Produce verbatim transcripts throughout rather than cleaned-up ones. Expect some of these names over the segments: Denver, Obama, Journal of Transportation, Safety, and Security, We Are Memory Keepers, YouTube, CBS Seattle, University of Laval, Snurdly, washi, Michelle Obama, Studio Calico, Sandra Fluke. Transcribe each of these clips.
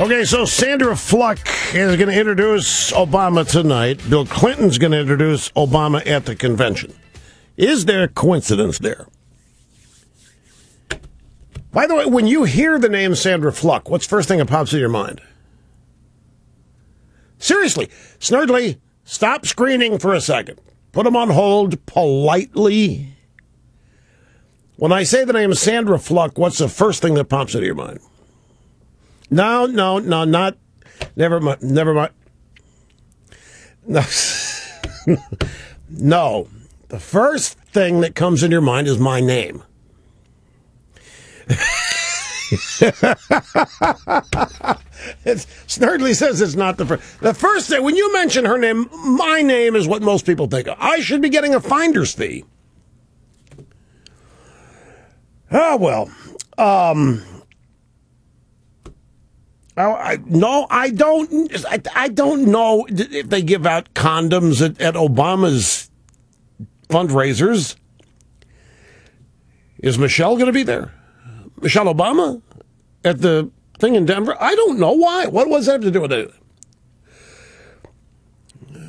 Okay, so Sandra Fluke is going to introduce Obama tonight. Bill Clinton's going to introduce Obama at the convention. Is there a coincidence there? By the way, when you hear the name Sandra Fluke, what's the first thing that pops in your mind? Seriously, Snurdly, stop screening for a second. Put them on hold politely. When I say the name Sandra Fluke, what's the first thing that pops into your mind? No, no, no, not. Never mind. Never mind. No. No. The first thing that comes into your mind is my name. It's, Snurdly says it's not the first. The first thing, when you mention her name, my name is what most people think of. I should be getting a finder's fee. Oh, well. Um, I, I, no, I don't. I, I don't know if they give out condoms at, at Obama's fundraisers. Is Michelle going to be there? Michelle Obama at the thing in Denver? I don't know why. What does that have to do with it?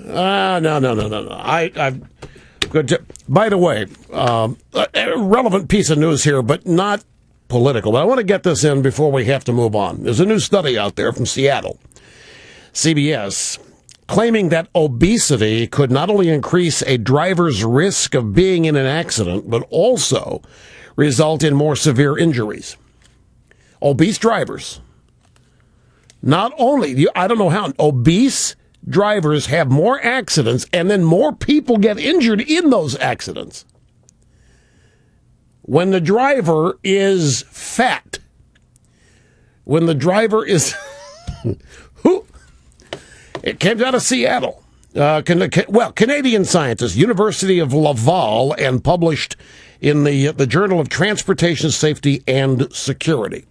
Ah, uh, no, no, no, no, no. I, I've. Good to, by the way, um, a relevant piece of news here, but not political. But I want to get this in before we have to move on. There's a new study out there from Seattle, C B S, claiming that obesity could not only increase a driver's risk of being in an accident, but also result in more severe injuries. Obese drivers. Not only, I don't know how, obese drivers have more accidents, and then more people get injured in those accidents when the driver is fat. When the driver is who? It came down to Seattle. Uh, can, can, well, Canadian scientists, University of Laval, and published in the the Journal of Transportation, Safety, and Security.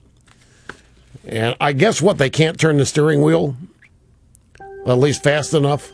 And I guess what, they can't turn the steering wheel? At least fast enough.